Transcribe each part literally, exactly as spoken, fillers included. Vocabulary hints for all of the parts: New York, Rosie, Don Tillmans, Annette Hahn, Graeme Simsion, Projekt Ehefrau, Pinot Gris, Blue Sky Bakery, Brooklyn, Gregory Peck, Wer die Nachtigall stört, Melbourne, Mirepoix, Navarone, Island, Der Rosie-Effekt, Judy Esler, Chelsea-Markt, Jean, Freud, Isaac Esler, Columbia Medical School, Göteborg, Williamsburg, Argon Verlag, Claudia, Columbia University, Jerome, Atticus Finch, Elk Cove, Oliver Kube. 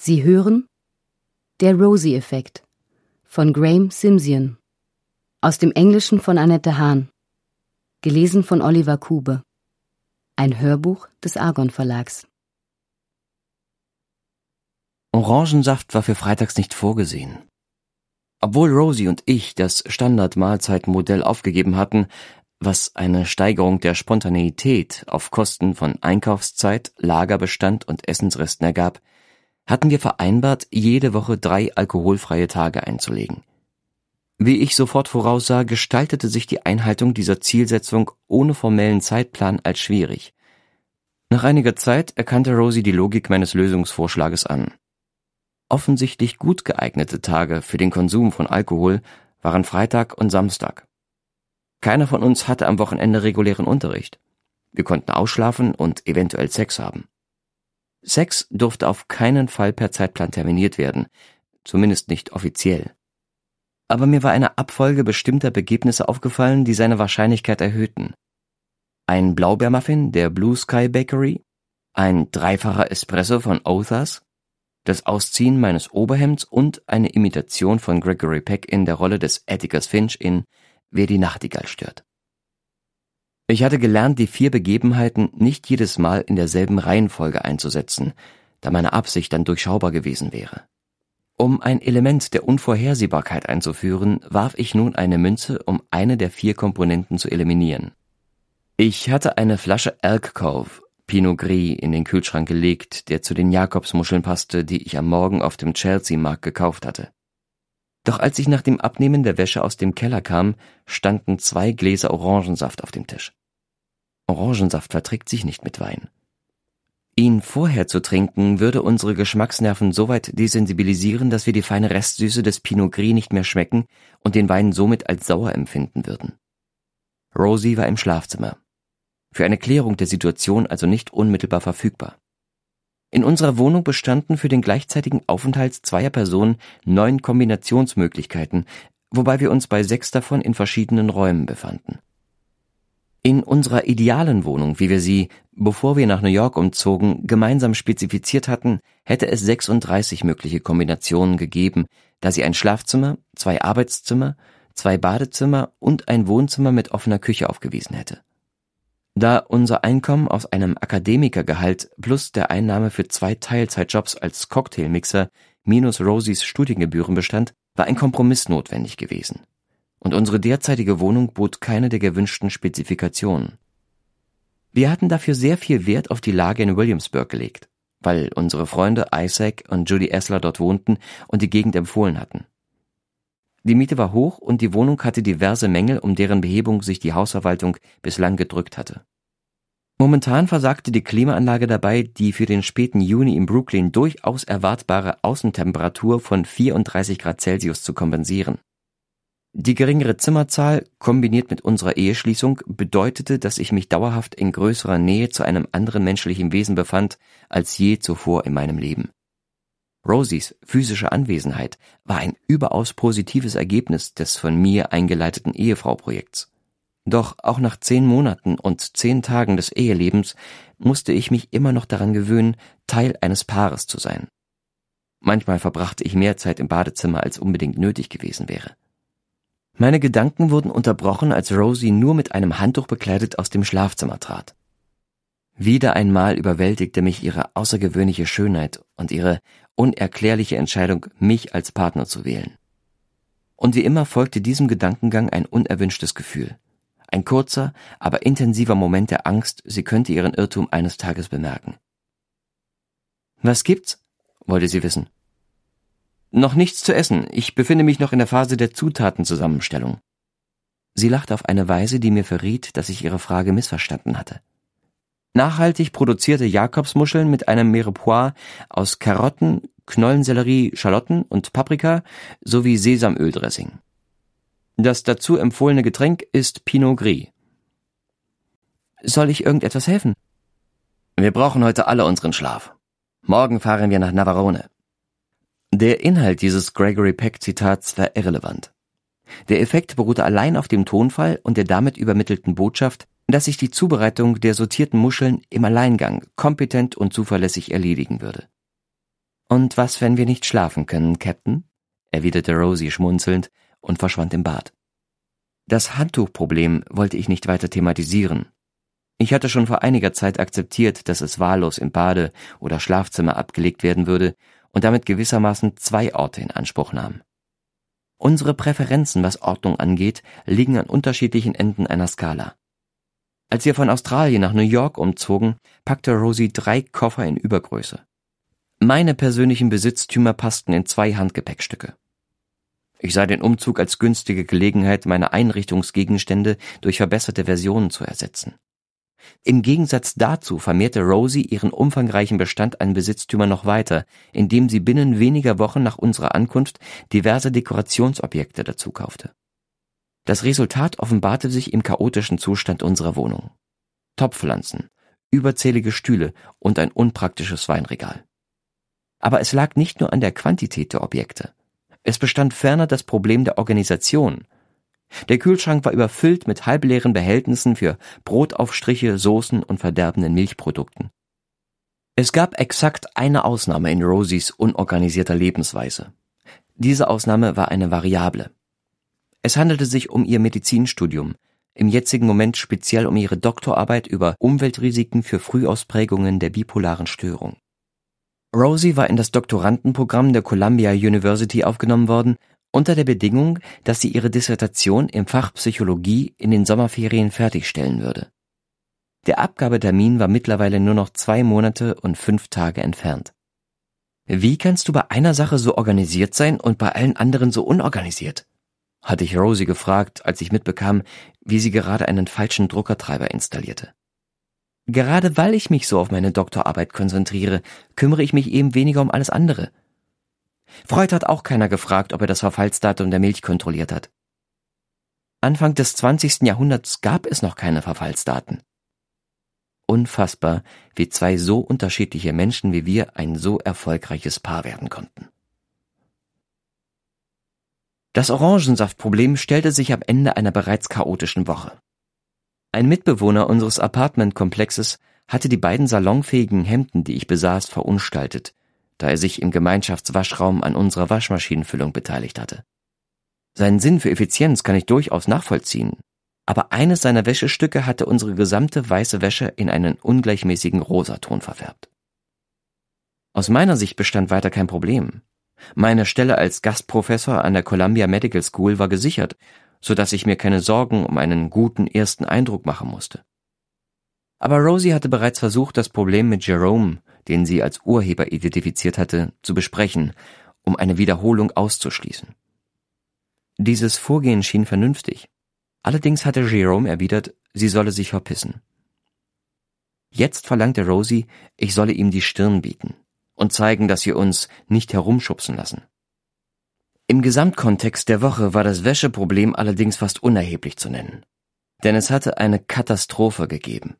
Sie hören Der Rosie-Effekt von Graeme Simsion, aus dem Englischen von Annette Hahn, gelesen von Oliver Kube, ein Hörbuch des Argon Verlags. Orangensaft war für freitags nicht vorgesehen. Obwohl Rosie und ich das Standardmahlzeitenmodell aufgegeben hatten, was eine Steigerung der Spontaneität auf Kosten von Einkaufszeit, Lagerbestand und Essensresten ergab, hatten wir vereinbart, jede Woche drei alkoholfreie Tage einzulegen. Wie ich sofort voraussah, gestaltete sich die Einhaltung dieser Zielsetzung ohne formellen Zeitplan als schwierig. Nach einiger Zeit erkannte Rosie die Logik meines Lösungsvorschlages an. Offensichtlich gut geeignete Tage für den Konsum von Alkohol waren Freitag und Samstag. Keiner von uns hatte am Wochenende regulären Unterricht. Wir konnten ausschlafen und eventuell Sex haben. Sex durfte auf keinen Fall per Zeitplan terminiert werden, zumindest nicht offiziell. Aber mir war eine Abfolge bestimmter Begebnisse aufgefallen, die seine Wahrscheinlichkeit erhöhten. Ein Blaubeermuffin der Blue Sky Bakery, ein dreifacher Espresso von Others, das Ausziehen meines Oberhemds und eine Imitation von Gregory Peck in der Rolle des Atticus Finch in »Wer die Nachtigall stört«. Ich hatte gelernt, die vier Begebenheiten nicht jedes Mal in derselben Reihenfolge einzusetzen, da meine Absicht dann durchschaubar gewesen wäre. Um ein Element der Unvorhersehbarkeit einzuführen, warf ich nun eine Münze, um eine der vier Komponenten zu eliminieren. Ich hatte eine Flasche Elk Cove, Pinot Gris, in den Kühlschrank gelegt, der zu den Jakobsmuscheln passte, die ich am Morgen auf dem Chelsea-Markt gekauft hatte. Doch als ich nach dem Abnehmen der Wäsche aus dem Keller kam, standen zwei Gläser Orangensaft auf dem Tisch. Orangensaft verträgt sich nicht mit Wein. Ihn vorher zu trinken, würde unsere Geschmacksnerven soweit desensibilisieren, dass wir die feine Restsüße des Pinot Gris nicht mehr schmecken und den Wein somit als sauer empfinden würden. Rosie war im Schlafzimmer, für eine Klärung der Situation also nicht unmittelbar verfügbar. In unserer Wohnung bestanden für den gleichzeitigen Aufenthalt zweier Personen neun Kombinationsmöglichkeiten, wobei wir uns bei sechs davon in verschiedenen Räumen befanden. In unserer idealen Wohnung, wie wir sie, bevor wir nach New York umzogen, gemeinsam spezifiziert hatten, hätte es sechsunddreißig mögliche Kombinationen gegeben, da sie ein Schlafzimmer, zwei Arbeitszimmer, zwei Badezimmer und ein Wohnzimmer mit offener Küche aufgewiesen hätte. Da unser Einkommen aus einem Akademikergehalt plus der Einnahme für zwei Teilzeitjobs als Cocktailmixer minus Rosies Studiengebühren bestand, war ein Kompromiss notwendig gewesen. Und unsere derzeitige Wohnung bot keine der gewünschten Spezifikationen. Wir hatten dafür sehr viel Wert auf die Lage in Williamsburg gelegt, weil unsere Freunde Isaac und Judy Esler dort wohnten und die Gegend empfohlen hatten. Die Miete war hoch und die Wohnung hatte diverse Mängel, um deren Behebung sich die Hausverwaltung bislang gedrückt hatte. Momentan versagte die Klimaanlage dabei, die für den späten Juni in Brooklyn durchaus erwartbare Außentemperatur von vierunddreißig Grad Celsius zu kompensieren. Die geringere Zimmerzahl, kombiniert mit unserer Eheschließung, bedeutete, dass ich mich dauerhaft in größerer Nähe zu einem anderen menschlichen Wesen befand, als je zuvor in meinem Leben. Rosies physische Anwesenheit war ein überaus positives Ergebnis des von mir eingeleiteten Ehefrau-Projekts. Doch auch nach zehn Monaten und zehn Tagen des Ehelebens musste ich mich immer noch daran gewöhnen, Teil eines Paares zu sein. Manchmal verbrachte ich mehr Zeit im Badezimmer, als unbedingt nötig gewesen wäre. Meine Gedanken wurden unterbrochen, als Rosie nur mit einem Handtuch bekleidet aus dem Schlafzimmer trat. Wieder einmal überwältigte mich ihre außergewöhnliche Schönheit und ihre unerklärliche Entscheidung, mich als Partner zu wählen. Und wie immer folgte diesem Gedankengang ein unerwünschtes Gefühl. Ein kurzer, aber intensiver Moment der Angst, sie könnte ihren Irrtum eines Tages bemerken. »Was gibt's?« wollte sie wissen. »Noch nichts zu essen. Ich befinde mich noch in der Phase der Zutatenzusammenstellung.« Sie lachte auf eine Weise, die mir verriet, dass ich ihre Frage missverstanden hatte. Nachhaltig produzierte Jakobsmuscheln mit einem Mirepoix aus Karotten, Knollensellerie, Schalotten und Paprika sowie Sesamöldressing. Das dazu empfohlene Getränk ist Pinot Gris. Soll ich irgendetwas helfen? Wir brauchen heute alle unseren Schlaf. Morgen fahren wir nach Navarone. Der Inhalt dieses Gregory Peck-Zitats war irrelevant. Der Effekt beruhte allein auf dem Tonfall und der damit übermittelten Botschaft, dass ich die Zubereitung der sortierten Muscheln im Alleingang kompetent und zuverlässig erledigen würde. »Und was, wenn wir nicht schlafen können, Captain?« erwiderte Rosie schmunzelnd und verschwand im Bad. Das Handtuchproblem wollte ich nicht weiter thematisieren. Ich hatte schon vor einiger Zeit akzeptiert, dass es wahllos im Bade- oder Schlafzimmer abgelegt werden würde und damit gewissermaßen zwei Orte in Anspruch nahm. Unsere Präferenzen, was Ordnung angeht, liegen an unterschiedlichen Enden einer Skala. Als wir von Australien nach New York umzogen, packte Rosie drei Koffer in Übergröße. Meine persönlichen Besitztümer passten in zwei Handgepäckstücke. Ich sah den Umzug als günstige Gelegenheit, meine Einrichtungsgegenstände durch verbesserte Versionen zu ersetzen. Im Gegensatz dazu vermehrte Rosie ihren umfangreichen Bestand an Besitztümern noch weiter, indem sie binnen weniger Wochen nach unserer Ankunft diverse Dekorationsobjekte dazu kaufte. Das Resultat offenbarte sich im chaotischen Zustand unserer Wohnung. Topfpflanzen, überzählige Stühle und ein unpraktisches Weinregal. Aber es lag nicht nur an der Quantität der Objekte. Es bestand ferner das Problem der Organisation. Der Kühlschrank war überfüllt mit halbleeren Behältnissen für Brotaufstriche, Soßen und verderbenden Milchprodukten. Es gab exakt eine Ausnahme in Rosies unorganisierter Lebensweise. Diese Ausnahme war eine Variable. Es handelte sich um ihr Medizinstudium, im jetzigen Moment speziell um ihre Doktorarbeit über Umweltrisiken für Frühausprägungen der bipolaren Störung. Rosie war in das Doktorandenprogramm der Columbia University aufgenommen worden, unter der Bedingung, dass sie ihre Dissertation im Fach Psychologie in den Sommerferien fertigstellen würde. Der Abgabetermin war mittlerweile nur noch zwei Monate und fünf Tage entfernt. Wie kannst du bei einer Sache so organisiert sein und bei allen anderen so unorganisiert? Hatte ich Rosie gefragt, als ich mitbekam, wie sie gerade einen falschen Druckertreiber installierte. Gerade weil ich mich so auf meine Doktorarbeit konzentriere, kümmere ich mich eben weniger um alles andere. Freud hat auch keiner gefragt, ob er das Verfallsdatum der Milch kontrolliert hat. Anfang des zwanzigsten Jahrhunderts gab es noch keine Verfallsdaten. Unfassbar, wie zwei so unterschiedliche Menschen wie wir ein so erfolgreiches Paar werden konnten. Das Orangensaftproblem stellte sich am Ende einer bereits chaotischen Woche. Ein Mitbewohner unseres Apartmentkomplexes hatte die beiden salonfähigen Hemden, die ich besaß, verunstaltet, da er sich im Gemeinschaftswaschraum an unserer Waschmaschinenfüllung beteiligt hatte. Seinen Sinn für Effizienz kann ich durchaus nachvollziehen, aber eines seiner Wäschestücke hatte unsere gesamte weiße Wäsche in einen ungleichmäßigen Rosaton verfärbt. Aus meiner Sicht bestand weiter kein Problem. Meine Stelle als Gastprofessor an der Columbia Medical School war gesichert, so dass ich mir keine Sorgen um einen guten ersten Eindruck machen musste. Aber Rosie hatte bereits versucht, das Problem mit Jerome, den sie als Urheber identifiziert hatte, zu besprechen, um eine Wiederholung auszuschließen. Dieses Vorgehen schien vernünftig. Allerdings hatte Jerome erwidert, sie solle sich verpissen. Jetzt verlangte Rosie, ich solle ihm die Stirn bieten und zeigen, dass wir uns nicht herumschubsen lassen. Im Gesamtkontext der Woche war das Wäscheproblem allerdings fast unerheblich zu nennen, denn es hatte eine Katastrophe gegeben.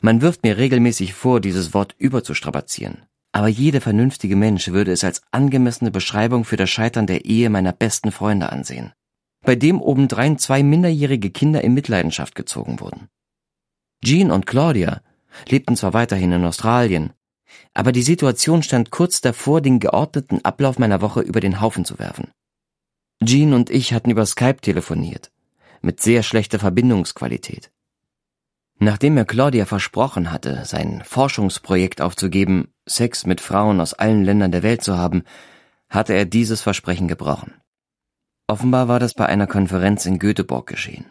Man wirft mir regelmäßig vor, dieses Wort überzustrapazieren, aber jeder vernünftige Mensch würde es als angemessene Beschreibung für das Scheitern der Ehe meiner besten Freunde ansehen, bei dem obendrein zwei minderjährige Kinder in Mitleidenschaft gezogen wurden. Jean und Claudia lebten zwar weiterhin in Australien, aber die Situation stand kurz davor, den geordneten Ablauf meiner Woche über den Haufen zu werfen. Jean und ich hatten über Skype telefoniert, mit sehr schlechter Verbindungsqualität. Nachdem er Claudia versprochen hatte, sein Forschungsprojekt aufzugeben, Sex mit Frauen aus allen Ländern der Welt zu haben, hatte er dieses Versprechen gebrochen. Offenbar war das bei einer Konferenz in Göteborg geschehen.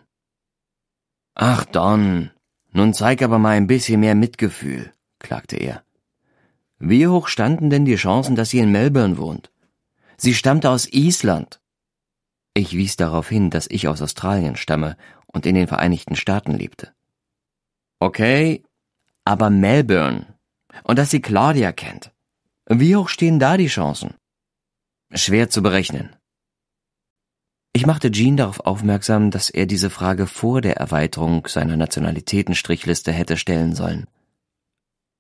»Ach Don, nun zeig aber mal ein bisschen mehr Mitgefühl«, klagte er. »Wie hoch standen denn die Chancen, dass sie in Melbourne wohnt? Sie stammte aus Island.« Ich wies darauf hin, dass ich aus Australien stamme und in den Vereinigten Staaten lebte. Okay, aber Melbourne. Und dass sie Claudia kennt. Wie hoch stehen da die Chancen? Schwer zu berechnen. Ich machte Jean darauf aufmerksam, dass er diese Frage vor der Erweiterung seiner Nationalitätenstrichliste hätte stellen sollen.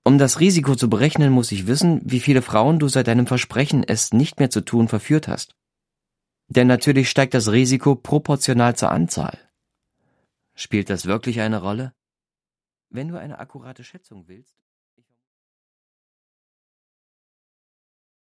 Um das Risiko zu berechnen, muss ich wissen, wie viele Frauen du seit deinem Versprechen, es nicht mehr zu tun, verführt hast. Denn natürlich steigt das Risiko proportional zur Anzahl. Spielt das wirklich eine Rolle? Wenn du eine akkurate Schätzung willst...